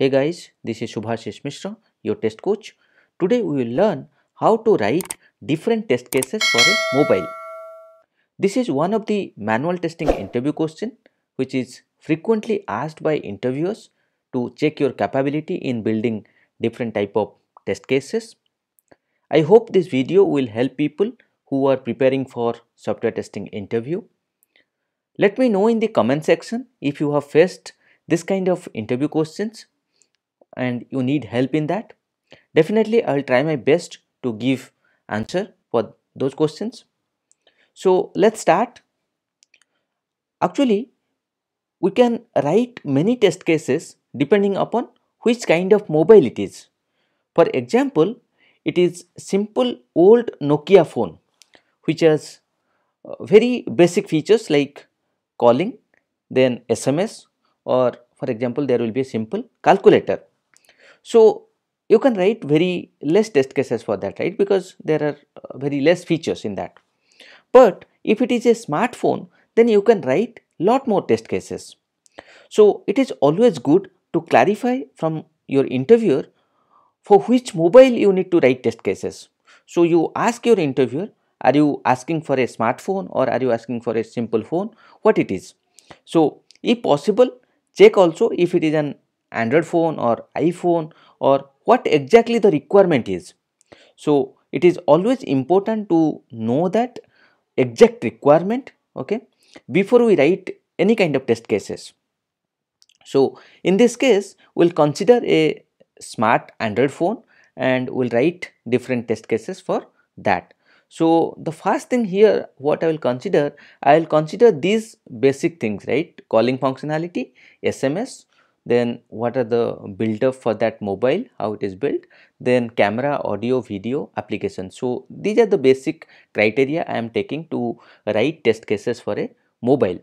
Hey guys, this is Subhashish Mishra, your test coach. Today we will learn how to write different test cases for a mobile. This is one of the manual testing interview question which is frequently asked by interviewers to check your capability in building different type of test cases. I hope this video will help people who are preparing for software testing interview. Let me know in the comment section if you have faced this kind of interview questions and you need help in that. Definitely I will try my best to give answer for those questions. So let's start. Actually, we can write many test cases depending upon which kind of mobile it is. For example, it is simple old Nokia phone which has very basic features like calling, then SMS, or for example there will be a simple calculator. So you can write very less test cases for that, right? Because there are very less features in that. But if it is a smartphone, then you can write lot more test cases. So it is always good to clarify from your interviewer for which mobile you need to write test cases. So you ask your interviewer, are you asking for a smartphone or are you asking for a simple phone, what it is. So if possible, check also if it is an Android phone or iPhone or what exactly the requirement is. So it is always important to know that exact requirement, okay, before we write any kind of test cases. So in this case, we'll consider a smart Android phone and we'll write different test cases for that. So the first thing here, what I will consider these basic things, right? Calling functionality, SMS, then what are the build up for that mobile, how it is built, then camera, audio, video, application. So these are the basic criteria I am taking to write test cases for a mobile.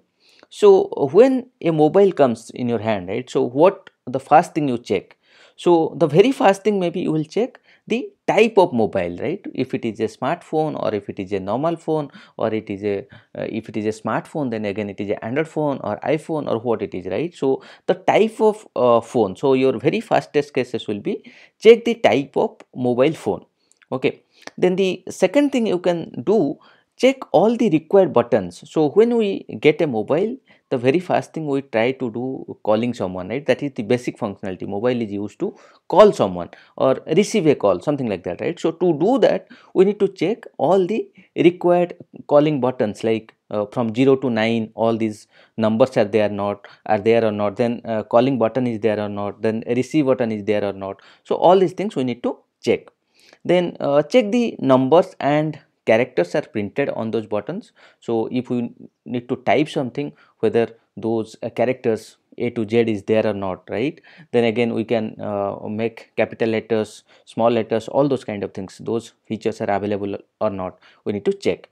So when a mobile comes in your hand, right, so what the first thing you check? So the very first thing maybe you will check the type of mobile, right? If it is a smartphone or if it is a normal phone or it is a if it is a smartphone, then again it is an Android phone or iPhone or what it is, right? So the type of phone. So your very first test cases will be check the type of mobile phone, okay? Then the second thing you can do, check all the required buttons. So when we get a mobile, the very first thing we try to do calling someone, right? That is the basic functionality. Mobile is used to call someone or receive a call, something like that, right? So to do that, we need to check all the required calling buttons, like from 0 to 9 all these numbers are there or not, then calling button is there or not, then receive button is there or not. So all these things we need to check. Then check the numbers and characters are printed on those buttons. So if we need to type something, whether those characters A to Z is there or not, right? Then again we can make capital letters, small letters, all those kind of things, those features are available or not, we need to check.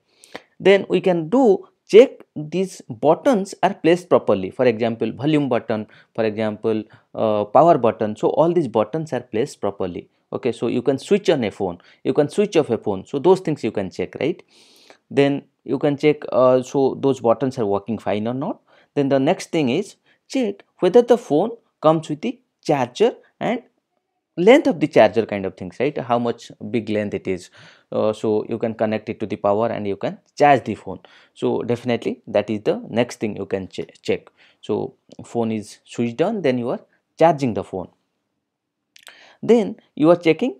Then we can do check these buttons are placed properly, for example volume button, for example power button. So all these buttons are placed properly. Okay, so you can switch on a phone, you can switch off a phone, so those things you can check, right? Then you can check so those buttons are working fine or not. Then the next thing is check whether the phone comes with the charger and length of the charger kind of things, right? How much big length it is, so you can connect it to the power and you can charge the phone. So definitely that is the next thing you can check. So phone is switched on, then you are charging the phone. Then you are checking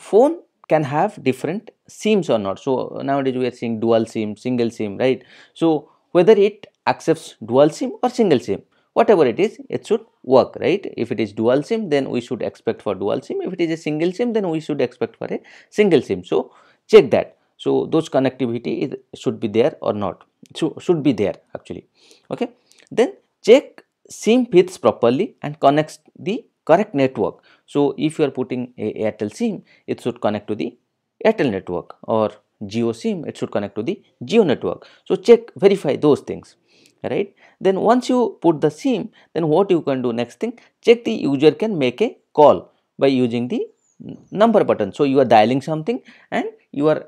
phone can have different SIMs or not. So nowadays we are seeing dual SIM, single SIM, right? So whether it accepts dual SIM or single SIM, whatever it is, it should work, right? If it is dual SIM, then we should expect for dual SIM. If it is a single SIM, then we should expect for a single SIM. So check that. So those connectivity should be there or not. So should be there actually. Okay. Then check SIM fits properly and connects the correct network. So if you are putting a Airtel SIM, it should connect to the Airtel network, or Jio SIM, it should connect to the Jio network. So check, verify those things, right? Then once you put the SIM, then what you can do next thing, check the user can make a call by using the number button. So you are dialing something and you are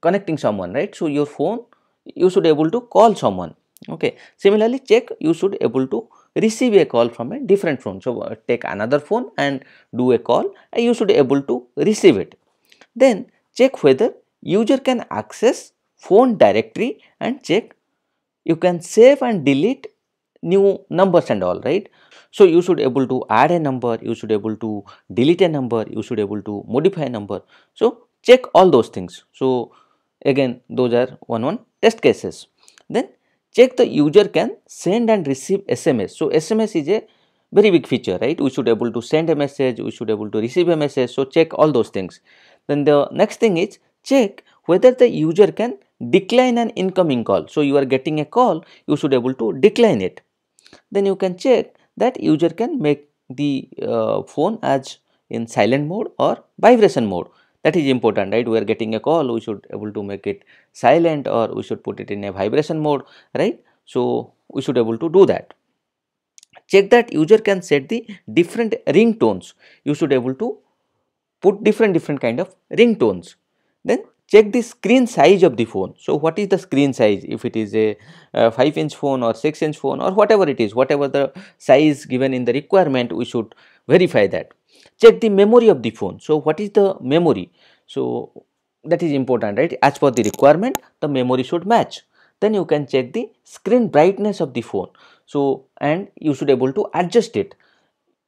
connecting someone, right? So your phone, you should able to call someone, okay? Similarly, check you should able to receive a call from a different phone. So take another phone and do a call, and you should be able to receive it. Then check whether user can access phone directory, and check you can save and delete new numbers and all, right? So you should be able to add a number, you should be able to delete a number, you should be able to modify a number. So check all those things. So again, those are one test cases. Then check the user can send and receive SMS. So SMS is a very big feature, right? We should be able to send a message, we should be able to receive a message. So check all those things. Then the next thing is check whether the user can decline an incoming call. So you are getting a call, you should be able to decline it. Then you can check that user can make the phone as in silent mode or vibration mode. That is important, right? We are getting a call, we should able to make it silent, or we should put it in a vibration mode, right? So we should able to do that. Check that user can set the different ringtones. You should able to put different kind of ringtones. Then check the screen size of the phone. So what is the screen size? If it is a 5-inch phone or 6-inch phone or whatever it is, whatever the size given in the requirement, we should verify that. Check the memory of the phone. So what is the memory? So that is important, right? As per the requirement, the memory should match. Then you can check the screen brightness of the phone. So, and you should able to adjust it,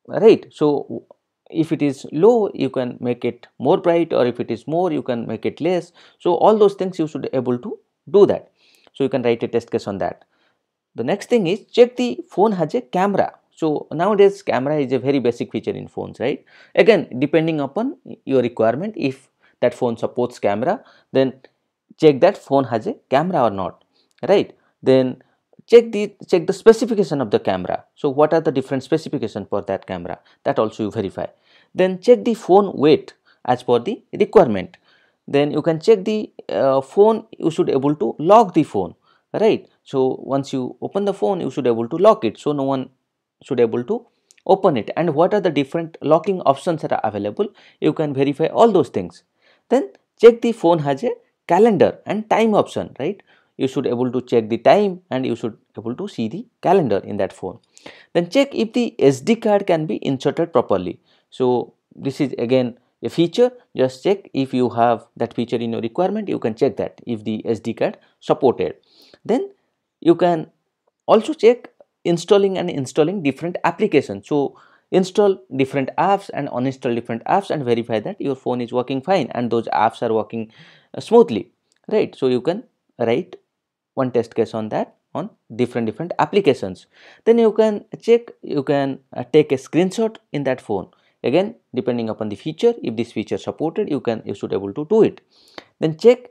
right? So if it is low, you can make it more bright, or if it is more, you can make it less. So all those things you should able to do that. So you can write a test case on that. The next thing is check the phone has a camera. So nowadays camera is a very basic feature in phones, right? Again, depending upon your requirement, if that phone supports camera, then check that phone has a camera or not, right? Then check the specification of the camera. So what are the different specifications for that camera? That also you verify. Then check the phone weight as per the requirement. Then you can check the phone, you should able to lock the phone, right? So once you open the phone, you should able to lock it, so no one should able to open it. And what are the different locking options that are available, you can verify all those things. Then check the phone has a calendar and time option, right? You should able to check the time, and you should able to see the calendar in that phone. Then check if the SD card can be inserted properly. So this is again a feature. Just check if you have that feature in your requirement, you can check that if the SD card supported. Then you can also check installing and installing different applications. So install different apps and uninstall different apps, and verify that your phone is working fine and those apps are working smoothly, right? So you can write one test case on that, on different applications. Then you can check, you can take a screenshot in that phone. Again, depending upon the feature, if this feature supported, you should able to do it. Then check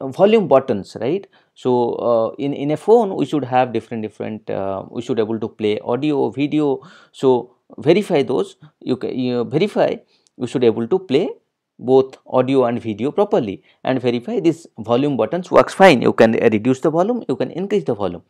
volume buttons, right? So in a phone we should have different we should able to play audio, video. So verify those. You should able to play both audio and video properly, and verify this volume buttons works fine. You can reduce the volume, you can increase the volume.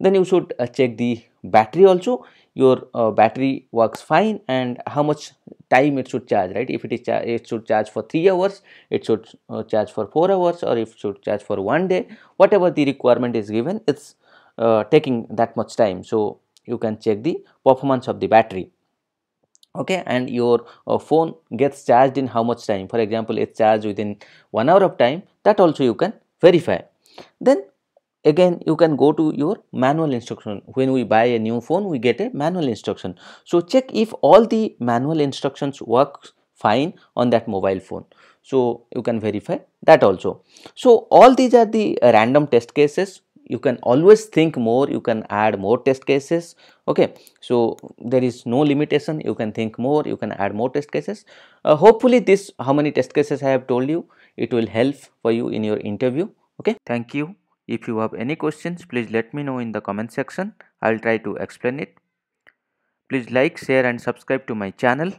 Then you should check the battery also. Your battery works fine, and how much time it should charge, right? If it should charge for 3 hours, it should charge for 4 hours, or if it should charge for 1 day, whatever the requirement is given, it's taking that much time. So you can check the performance of the battery, okay? And your phone gets charged in how much time. For example, it's charged within 1 hour of time. That also you can verify. Then again, you can go to your manual instruction. When we buy a new phone, we get a manual instruction. So check if all the manual instructions work fine on that mobile phone. So you can verify that also. So all these are the random test cases. You can always think more, you can add more test cases, okay? So there is no limitation, you can think more, you can add more test cases. Hopefully this, how many test cases I have told you, it will help for you in your interview, okay? Thank you. If you have any questions, please let me know in the comment section. I will try to explain it. Please like, share and subscribe to my channel.